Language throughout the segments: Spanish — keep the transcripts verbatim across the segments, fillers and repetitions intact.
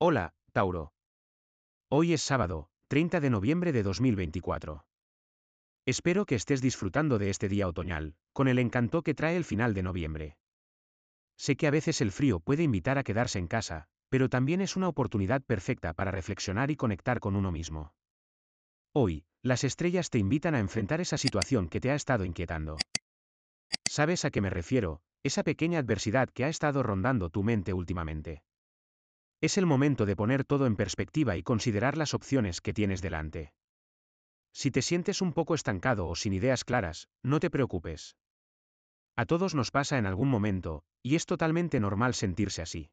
Hola, Tauro. Hoy es sábado, treinta de noviembre de dos mil veinticuatro. Espero que estés disfrutando de este día otoñal, con el encanto que trae el final de noviembre. Sé que a veces el frío puede invitar a quedarse en casa, pero también es una oportunidad perfecta para reflexionar y conectar con uno mismo. Hoy, las estrellas te invitan a enfrentar esa situación que te ha estado inquietando. ¿Sabes a qué me refiero? Esa pequeña adversidad que ha estado rondando tu mente últimamente. Es el momento de poner todo en perspectiva y considerar las opciones que tienes delante. Si te sientes un poco estancado o sin ideas claras, no te preocupes. A todos nos pasa en algún momento, y es totalmente normal sentirse así.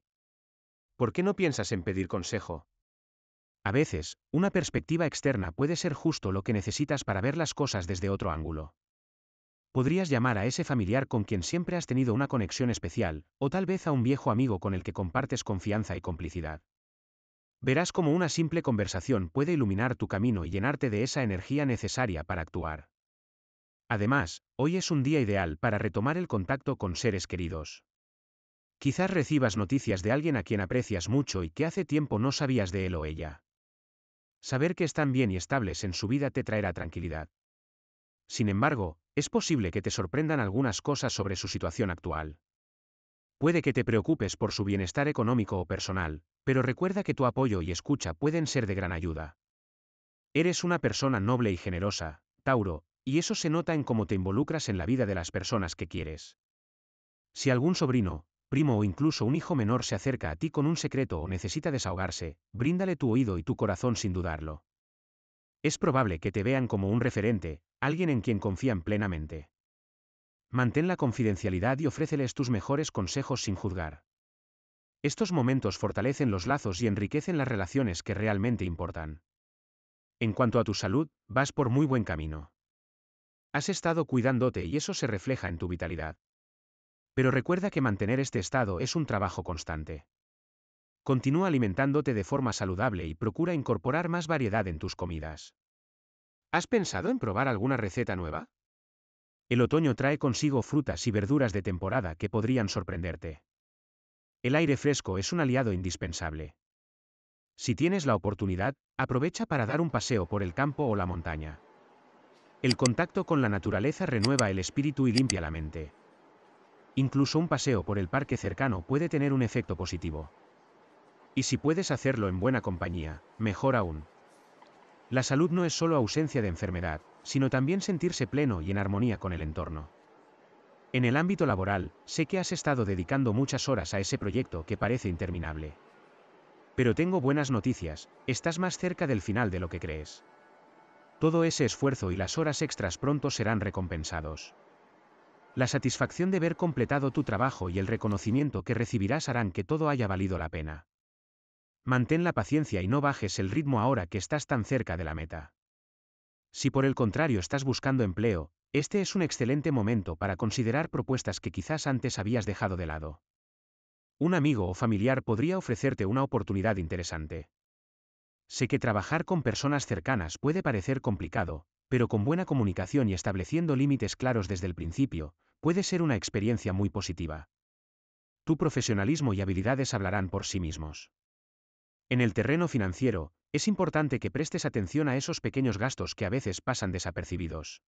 ¿Por qué no piensas en pedir consejo? A veces, una perspectiva externa puede ser justo lo que necesitas para ver las cosas desde otro ángulo. Podrías llamar a ese familiar con quien siempre has tenido una conexión especial, o tal vez a un viejo amigo con el que compartes confianza y complicidad. Verás cómo una simple conversación puede iluminar tu camino y llenarte de esa energía necesaria para actuar. Además, hoy es un día ideal para retomar el contacto con seres queridos. Quizás recibas noticias de alguien a quien aprecias mucho y que hace tiempo no sabías de él o ella. Saber que están bien y estables en su vida te traerá tranquilidad. Sin embargo, es posible que te sorprendan algunas cosas sobre su situación actual. Puede que te preocupes por su bienestar económico o personal, pero recuerda que tu apoyo y escucha pueden ser de gran ayuda. Eres una persona noble y generosa, Tauro, y eso se nota en cómo te involucras en la vida de las personas que quieres. Si algún sobrino, primo o incluso un hijo menor se acerca a ti con un secreto o necesita desahogarse, bríndale tu oído y tu corazón sin dudarlo. Es probable que te vean como un referente, alguien en quien confían plenamente. Mantén la confidencialidad y ofréceles tus mejores consejos sin juzgar. Estos momentos fortalecen los lazos y enriquecen las relaciones que realmente importan. En cuanto a tu salud, vas por muy buen camino. Has estado cuidándote y eso se refleja en tu vitalidad. Pero recuerda que mantener este estado es un trabajo constante. Continúa alimentándote de forma saludable y procura incorporar más variedad en tus comidas. ¿Has pensado en probar alguna receta nueva? El otoño trae consigo frutas y verduras de temporada que podrían sorprenderte. El aire fresco es un aliado indispensable. Si tienes la oportunidad, aprovecha para dar un paseo por el campo o la montaña. El contacto con la naturaleza renueva el espíritu y limpia la mente. Incluso un paseo por el parque cercano puede tener un efecto positivo. Y si puedes hacerlo en buena compañía, mejor aún. La salud no es solo ausencia de enfermedad, sino también sentirse pleno y en armonía con el entorno. En el ámbito laboral, sé que has estado dedicando muchas horas a ese proyecto que parece interminable. Pero tengo buenas noticias, estás más cerca del final de lo que crees. Todo ese esfuerzo y las horas extras pronto serán recompensados. La satisfacción de ver completado tu trabajo y el reconocimiento que recibirás harán que todo haya valido la pena. Mantén la paciencia y no bajes el ritmo ahora que estás tan cerca de la meta. Si por el contrario estás buscando empleo, este es un excelente momento para considerar propuestas que quizás antes habías dejado de lado. Un amigo o familiar podría ofrecerte una oportunidad interesante. Sé que trabajar con personas cercanas puede parecer complicado, pero con buena comunicación y estableciendo límites claros desde el principio, puede ser una experiencia muy positiva. Tu profesionalismo y habilidades hablarán por sí mismos. En el terreno financiero, es importante que prestes atención a esos pequeños gastos que a veces pasan desapercibidos.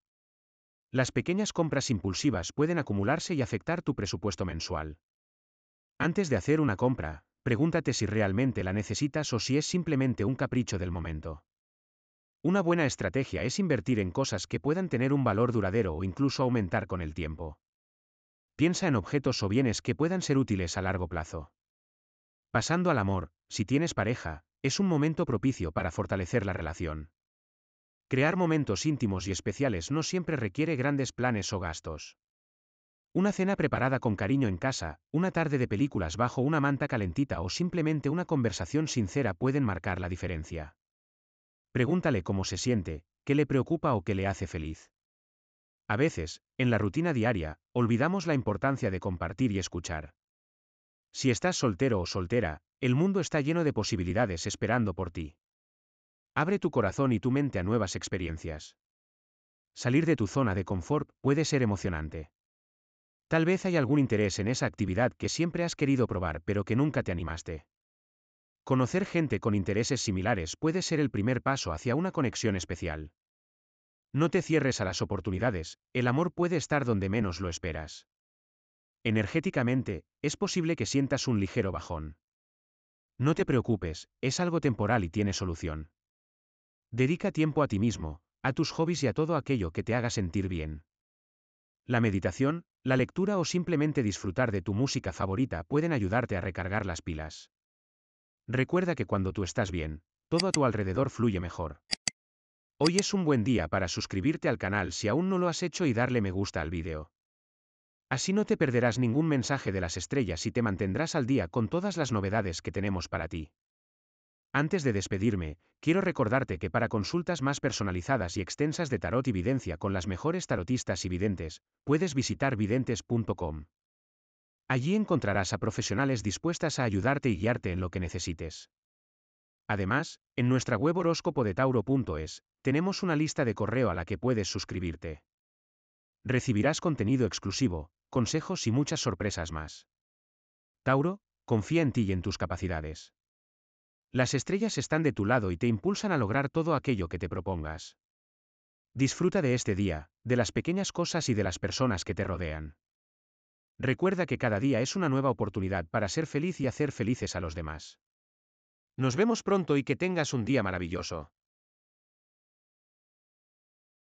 Las pequeñas compras impulsivas pueden acumularse y afectar tu presupuesto mensual. Antes de hacer una compra, pregúntate si realmente la necesitas o si es simplemente un capricho del momento. Una buena estrategia es invertir en cosas que puedan tener un valor duradero o incluso aumentar con el tiempo. Piensa en objetos o bienes que puedan ser útiles a largo plazo. Pasando al amor, si tienes pareja, es un momento propicio para fortalecer la relación. Crear momentos íntimos y especiales no siempre requiere grandes planes o gastos. Una cena preparada con cariño en casa, una tarde de películas bajo una manta calentita o simplemente una conversación sincera pueden marcar la diferencia. Pregúntale cómo se siente, qué le preocupa o qué le hace feliz. A veces, en la rutina diaria, olvidamos la importancia de compartir y escuchar. Si estás soltero o soltera, el mundo está lleno de posibilidades esperando por ti. Abre tu corazón y tu mente a nuevas experiencias. Salir de tu zona de confort puede ser emocionante. Tal vez hay algún interés en esa actividad que siempre has querido probar pero que nunca te animaste. Conocer gente con intereses similares puede ser el primer paso hacia una conexión especial. No te cierres a las oportunidades, el amor puede estar donde menos lo esperas. Energéticamente, es posible que sientas un ligero bajón. No te preocupes, es algo temporal y tiene solución. Dedica tiempo a ti mismo, a tus hobbies y a todo aquello que te haga sentir bien. La meditación, la lectura o simplemente disfrutar de tu música favorita pueden ayudarte a recargar las pilas. Recuerda que cuando tú estás bien, todo a tu alrededor fluye mejor. Hoy es un buen día para suscribirte al canal si aún no lo has hecho y darle me gusta al vídeo. Así no te perderás ningún mensaje de las estrellas y te mantendrás al día con todas las novedades que tenemos para ti. Antes de despedirme, quiero recordarte que para consultas más personalizadas y extensas de tarot y videncia con las mejores tarotistas y videntes, puedes visitar videntes punto com. Allí encontrarás a profesionales dispuestas a ayudarte y guiarte en lo que necesites. Además, en nuestra web horóscopo de tauro punto es, tenemos una lista de correo a la que puedes suscribirte. Recibirás contenido exclusivo, consejos y muchas sorpresas más. Tauro, confía en ti y en tus capacidades. Las estrellas están de tu lado y te impulsan a lograr todo aquello que te propongas. Disfruta de este día, de las pequeñas cosas y de las personas que te rodean. Recuerda que cada día es una nueva oportunidad para ser feliz y hacer felices a los demás. Nos vemos pronto y que tengas un día maravilloso.